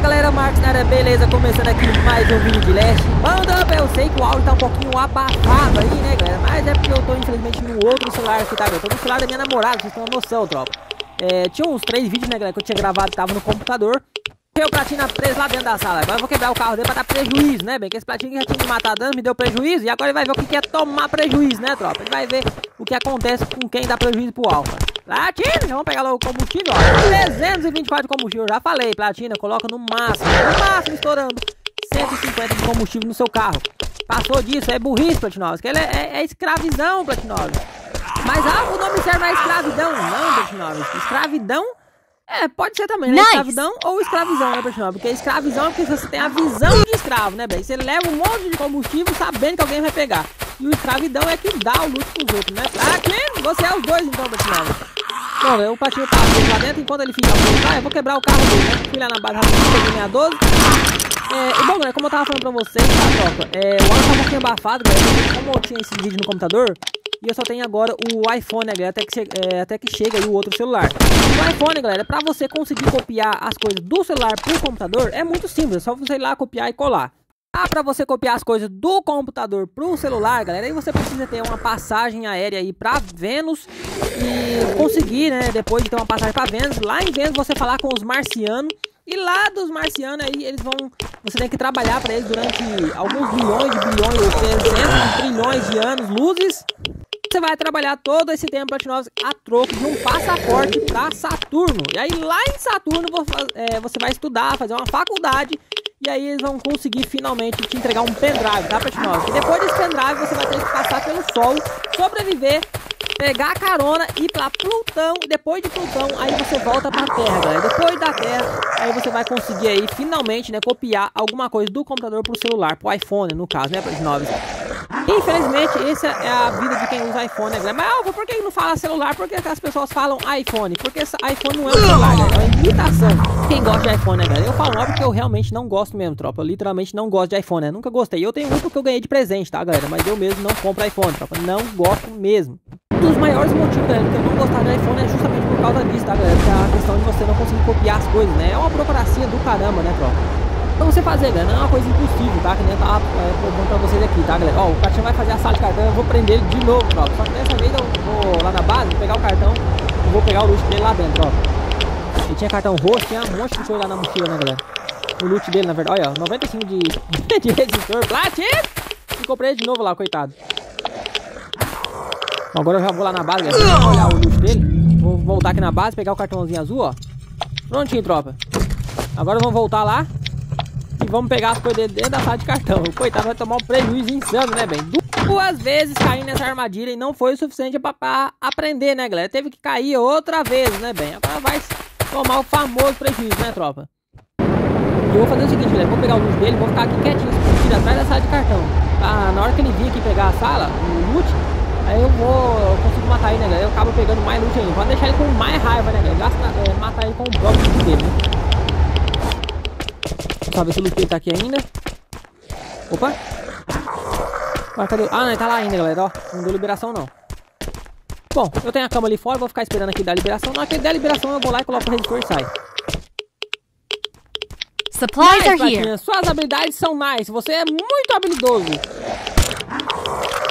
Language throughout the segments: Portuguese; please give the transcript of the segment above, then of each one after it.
Fala galera, Marcos na área, beleza? Começando aqui mais um vídeo de Last. Manda up, eu sei que o áudio tá um pouquinho abafado aí, né galera? Mas é porque eu tô infelizmente no outro celular aqui, tá? Eu tô no celular da minha namorada, vocês têm uma noção, tropa. Tinha uns 3 vídeos, né galera, que eu tinha gravado, tava no computador. Tem o Platina preso lá dentro da sala. Agora eu vou quebrar o carro dele pra dar prejuízo, né? Bem que esse Platina já tinha me matado, me deu prejuízo. E agora ele vai ver o que é tomar prejuízo, né, tropa? Ele vai ver o que acontece com quem dá prejuízo pro Alfa. Platina, já vamos pegar logo o combustível, ó. 324 de combustível, eu já falei. Platina, coloca no máximo estourando 150 de combustível no seu carro. Passou disso, é burrice, Platinóvel. Isso que ele é escravidão, Platinóvel. Mas Alfa, o nome serve a escravidão. Não, Platinóvel, escravidão... É, pode ser também, né? Nice. Escravidão ou escravizão, né, Platinóvel? Porque escravizão é porque você tem a visão de escravo, né, velho? Você leva um monte de combustível sabendo que alguém vai pegar. E o escravidão é que dá o luto pros outros, né? Aqui, você é os dois, então, Platinóvel. Bom, velho, eu parti o carro lá dentro, enquanto ele fica lá, eu vou quebrar o carro dele, né? Fui lá na base, peguei minha 12. E bom, galera, como eu tava falando pra vocês, tá, tropa? O áudio tá um pouquinho abafado, galera. Como eu tinha esse vídeo no computador... E eu só tenho agora o iPhone, né, galera, até que chega aí o outro celular. O iPhone, galera, pra você conseguir copiar as coisas do celular pro computador, é muito simples, é só você ir lá, copiar e colar. Ah, pra você copiar as coisas do computador pro celular, galera, aí você precisa ter uma passagem aérea aí pra Vênus e conseguir, né, depois de ter uma passagem pra Vênus, lá em Vênus você falar com os marcianos. E lá dos marcianos aí, eles vão... Você tem que trabalhar pra eles durante alguns milhões de bilhões, ou 300 trilhões de anos, luzes... Você vai trabalhar todo esse tempo, Platinóvel, a troco de um passaporte para Saturno. E aí lá em Saturno você vai estudar, fazer uma faculdade. E aí eles vão conseguir finalmente te entregar um pendrive, tá, Platinóvel? E depois desse pendrive você vai ter que passar pelo Sol, sobreviver, pegar a carona, ir para Plutão. Depois de Plutão, aí você volta para a Terra, galera. Depois da Terra, aí você vai conseguir aí finalmente, né, copiar alguma coisa do computador pro celular, pro iPhone no caso, né, Platinóvel? Infelizmente, essa é a vida de quem usa iPhone, né, galera? Mas, Alfa, por que não fala celular? Por que as pessoas falam iPhone? Porque iPhone não é um celular, né? É uma imitação. Quem gosta de iPhone, né, galera? Eu falo, óbvio, porque eu realmente não gosto mesmo, tropa. Eu literalmente não gosto de iPhone, né? Nunca gostei. Eu tenho um que eu ganhei de presente, tá, galera? Mas eu mesmo não compro iPhone, tropa. Não gosto mesmo. Um dos maiores motivos, galera, que eu não gostar de iPhone é justamente por causa disso, tá, galera? Porque a questão de você não conseguir copiar as coisas, né? É uma burocracia do caramba, né, tropa? Pra você fazer, galera, não é uma coisa impossível, tá? Que nem eu tava provando pra vocês aqui, tá, galera? Ó, o Platinha vai fazer a sala de cartão, eu vou prender ele de novo, tropa. Só que dessa vez eu vou lá na base, pegar o cartão e vou pegar o loot dele lá dentro, ó. Ele tinha cartão roxo, tinha um monte de coisa lá na mochila, né, galera? O loot dele, na verdade, olha, ó, 95 de resistor, Platinha! E comprei ele de novo lá, coitado. Bom, agora eu já vou lá na base, galera, vou olhar o loot dele. Vou voltar aqui na base, pegar o cartãozinho azul, ó. Prontinho, tropa. Agora vamos voltar lá. E vamos pegar as coisas dele dentro da sala de cartão. O coitado vai tomar um prejuízo insano, né, bem? 2 vezes caí nessa armadilha e não foi o suficiente pra aprender, né, galera? Teve que cair outra vez, né, bem? Agora vai tomar o famoso prejuízo, né, tropa? E eu vou fazer o seguinte, galera. Vou pegar o loot dele, vou ficar aqui quietinho, escondido atrás da sala de cartão. Ah, na hora que ele vir aqui pegar a sala, o loot, aí eu consigo matar ele, né, galera? Eu acabo pegando mais loot ainda. Vou deixar ele com mais raiva, né, galera? Matar ele com o próprio loot dele, né? Só ver se o loot tá aqui ainda. Opa! Ah, não, ele tá lá ainda, galera, ó. Não deu liberação, não. Bom, eu tenho a cama ali fora, vou ficar esperando aqui dar liberação. Na hora que ele der liberação, eu vou lá e coloco o resistor e sai. Supplies are here. Suas habilidades são nice. Você é muito habilidoso.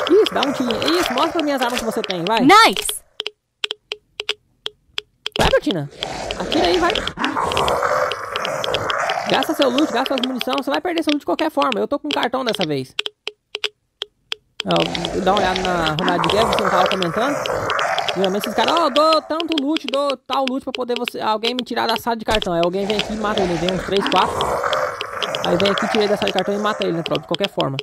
Isso, dá um tirinho. Isso, mostra as minhas armas que você tem, vai. Nice! Vai, Platina. Atira aí, vai. Gasta seu loot, gasta suas munição, você vai perder seu loot de qualquer forma. Eu tô com um cartão dessa vez. Eu dá uma olhada na rodada de guerra, você não tava comentando. Geralmente esses caras, eu dou tanto loot, dou tal loot pra poder alguém me tirar da sala de cartão. Aí alguém vem aqui e mata ele, vem uns 3, 4. Aí vem aqui, tira ele da sala de cartão e mata ele, né, tropa, de qualquer forma.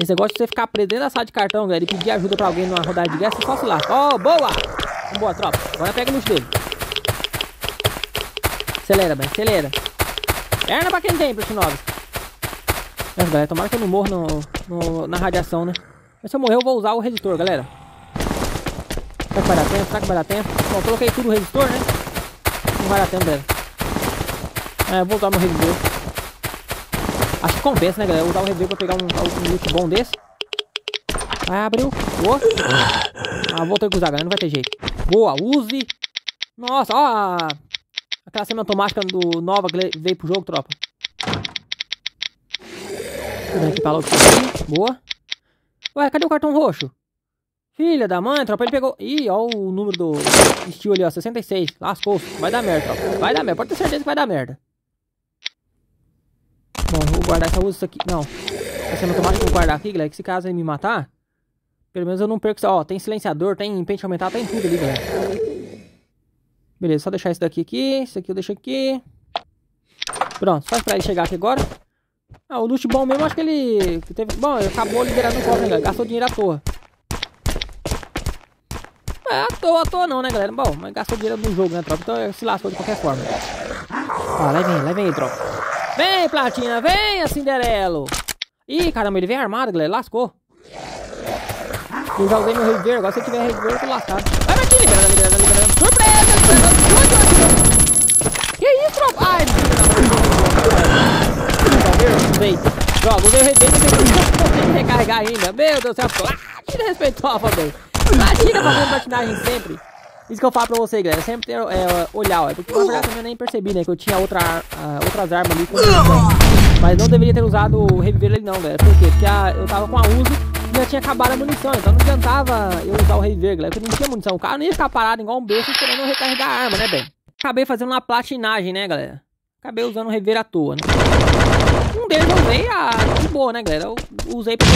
Esse negócio de você ficar preso dentro da sala de cartão, velho, e pedir ajuda pra alguém numa rodada de guerra, você só se lá. Ó, boa! Boa, tropa. Agora pega o loot dele. Acelera, velho, acelera. Perna pra quem tem, Platinóvel. Mas, galera, tomara que eu não morra na radiação, né? Mas se eu morrer, eu vou usar o resistor, galera. Será que vai dar tempo? Será que vai dar tempo? Bom, coloquei tudo o resistor, né? Não vai dar tempo, galera. É, eu vou usar meu resistor. Acho que compensa, né, galera? Usar o resistor pra pegar um loot bom desse. Vai, abriu. Boa. Ah, vou ter que usar, galera. Não vai ter jeito. Boa, use. Nossa, ó. Aquela semi-automática do Nova veio pro jogo, tropa. Vamos equipar logo aqui. Boa. Ué, cadê o cartão roxo? Filha da mãe, tropa, ele pegou... Ih, ó o número do Steel ali, ó, 66. Lascou. Vai dar merda, tropa. Vai dar merda. Pode ter certeza que vai dar merda. Bom, eu vou guardar essa usa aqui. Não. Essa semi-automática eu vou guardar aqui, galera, que se caso ele me matar... Pelo menos eu não perco... Ó, tem silenciador, tem pente aumentado, tem tudo ali, galera. Beleza, só deixar esse daqui aqui. Isso aqui eu deixo aqui. Pronto, só esperar ele chegar aqui agora. Ah, o loot bom mesmo, acho que ele... Teve... Bom, ele acabou liberando o cofre, né, galera? Gastou dinheiro à toa. É, à toa não, né, galera? Bom, mas gastou dinheiro no jogo, né, tropa? Então eu se lascou de qualquer forma. Ó, leve aí, tropa. Vem, Platina, vem, Cinderelo. Ih, caramba, ele vem armado, galera. Lascou. Eu já usei meu reviver, agora se eu tiver reviver eu tô lascado. Vai aqui, liberando. Surpresa! Que isso, tropa? Ai, meu Deus. Droga, usei o reviver e não consegui recarregar ainda. Meu Deus do céu, tira respeito ao velho. Platina fazendo platinagem sempre. Isso que eu falo pra vocês, galera. Sempre tem olhar, ó. Porque na verdade eu nem percebi, né? Que eu tinha outras armas ali. Mas não deveria ter usado o reviver ali não, velho. Por quê? Porque eu tava com a uso. Já tinha acabado a munição, então não adiantava eu usar o reviver, galera, porque não tinha munição. O cara não ia ficar parado igual um besta esperando eu recarregar a arma, né, bem? Acabei fazendo uma platinagem, né, galera? Acabei usando o reviver à toa, né? Um deles eu usei de boa, né, galera? Eu usei pra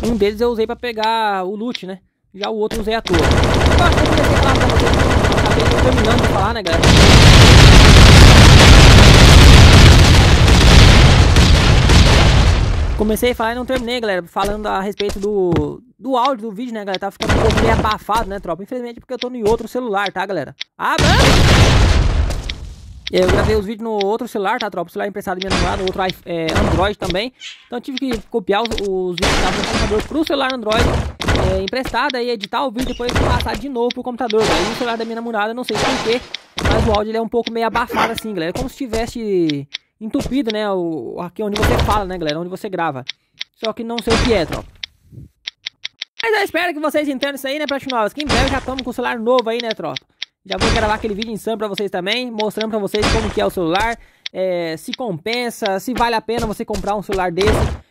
pegar... Um deles eu usei pra pegar o loot, né? Já o outro eu usei à toa. Eu acho que eu comecei a falar pra vocês, acabei terminando de falar, né, galera? Comecei a falar e não terminei, galera, falando a respeito do áudio do vídeo, né, galera? Tá ficando um pouco meio abafado, né, tropa? Infelizmente porque eu tô em outro celular, tá, galera? Ah, mano! Eu gravei os vídeos no outro celular, tá, tropa? O celular emprestado da minha namorada, outro Android também. Então eu tive que copiar os vídeos do computador pro celular Android emprestado, aí editar o vídeo e depois passar de novo pro computador. Aí o celular da minha namorada, não sei porquê, mas o áudio ele é um pouco meio abafado assim, galera. Como se tivesse... entupido, né, aqui onde você fala, né, galera, onde você grava. Só que não sei o que é, tropa. Mas eu espero que vocês entendam isso aí, né, Platinovas, que em breve já estamos com o celular novo aí, né, tropa. Já vou gravar aquele vídeo insano pra vocês também, mostrando pra vocês como que é o celular, se compensa, se vale a pena você comprar um celular desse.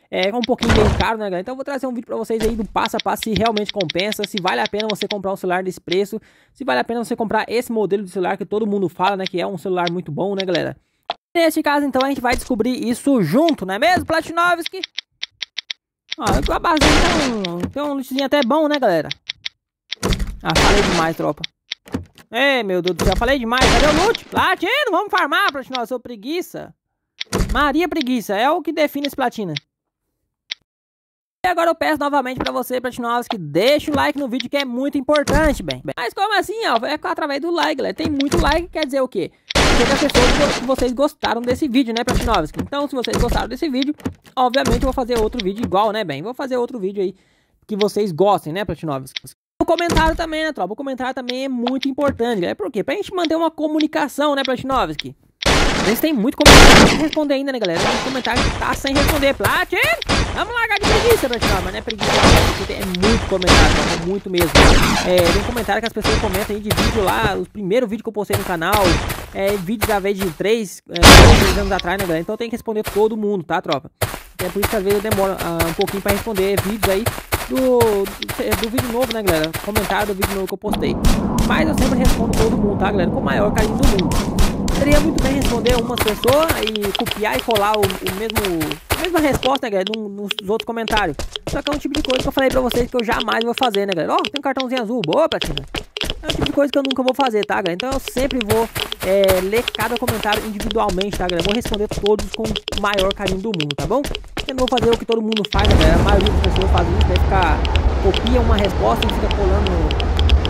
É um pouquinho bem caro, né, galera? Então eu vou trazer um vídeo pra vocês aí do passo a passo, se realmente compensa, se vale a pena você comprar um celular desse preço, se vale a pena você comprar esse modelo de celular que todo mundo fala, né, que é um celular muito bom, né, galera? Neste caso, então, a gente vai descobrir isso junto, não é mesmo, Platinovski? Ó, a base tem um lootzinho até bom, né, galera? Ah, falei demais, tropa. Ei, meu Deus do céu, falei demais. Cadê o loot? Platino, vamos farmar, Platinovski, sou preguiça. Maria Preguiça, é o que define esse Platina. E agora eu peço novamente pra você, Platinovski, deixa o like no vídeo que é muito importante, bem. Mas como assim, ó? É através do like, galera. Tem muito like, quer dizer o quê? As pessoas que vocês gostaram desse vídeo, né, Platinovski? Então, se vocês gostaram desse vídeo, obviamente eu vou fazer outro vídeo igual, né, bem? Vou fazer outro vídeo aí que vocês gostem, né, Platinovski? O comentário também, né, tropa? O comentário também é muito importante, galera. Por quê? Pra gente manter uma comunicação, né, Platinovski? Vocês têm muito comentário pra responder ainda, né, galera? Tem comentário que tá sem responder. Platin! Vamos largar de preguiça, Platinovski, mas não é preguiça, porque é muito comentário, tropa, muito mesmo. Tem comentário que as pessoas comentam aí de vídeo lá, o primeiro vídeo que eu postei no canal... vídeo da vez de 3 anos atrás, né, galera? Então tem que responder todo mundo, tá, tropa? É por isso que às vezes eu demoro um pouquinho pra responder vídeos aí do vídeo novo, né, galera? Comentário do vídeo novo que eu postei. Mas eu sempre respondo todo mundo, tá, galera? Com o maior carinho do mundo. Seria muito bem responder umas pessoas e copiar e colar a mesma resposta, né, galera, nos outros comentários. Só que é um tipo de coisa que eu falei pra vocês que eu jamais vou fazer, né, galera? Ó, tem um cartãozinho azul, boa, Platina. É um tipo de coisa que eu nunca vou fazer, tá, galera? Então eu sempre vou ler cada comentário individualmente, tá, galera? Vou responder todos com o maior carinho do mundo, tá bom? Eu não vou fazer o que todo mundo faz, né, galera? A maioria das pessoas faz isso, vai ficar... Copia uma resposta e fica colando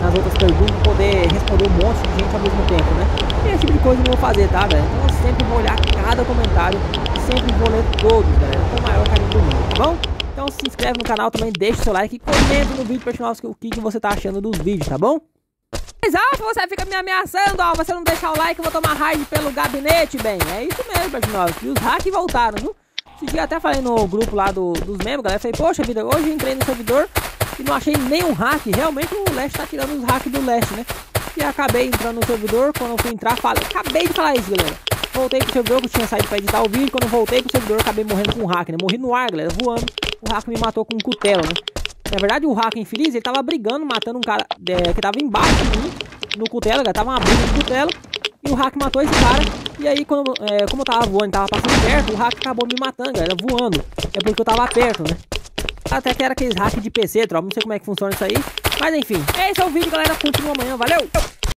nas outras perguntas pra poder responder um monte de gente ao mesmo tempo, né? E esse tipo de coisa eu não vou fazer, tá, galera? Então eu sempre vou olhar cada comentário, sempre vou ler todos, galera, com o maior carinho do mundo, tá bom? Então se inscreve no canal também, deixa o seu like e comenta no vídeo pra gente mostrar o que você tá achando dos vídeos, tá bom? Mas Alfa, você fica me ameaçando, ó, você não deixar o like, eu vou tomar raid pelo gabinete, bem, é isso mesmo, Platinovski, e os hacks voltaram, viu? Esse dia até falei no grupo lá dos membros, galera, falei, poxa vida, hoje eu entrei no servidor e não achei nenhum hack, realmente o Leste tá tirando os hacks do Leste, né? e acabei entrando no servidor. Quando eu fui entrar, falei, acabei de falar isso, galera. Voltei pro servidor, que eu tinha saído pra editar o vídeo. Quando eu voltei pro servidor, acabei morrendo com um hacker, né? Morri no ar, galera, voando. O hacker me matou com um cutelo, né? Na verdade, o hacker infeliz, ele tava brigando, matando um cara que tava embaixo de mim, no cutelo, galera. Tava uma briga de cutelo. E o hacker matou esse cara. E aí, quando, como eu tava voando, tava passando perto, o hacker acabou me matando, galera, voando. É porque eu tava perto, né? Até que era aqueles hack de PC, tropa. Não sei como é que funciona isso aí. Mas enfim, esse é o vídeo, galera. Continua amanhã. Valeu!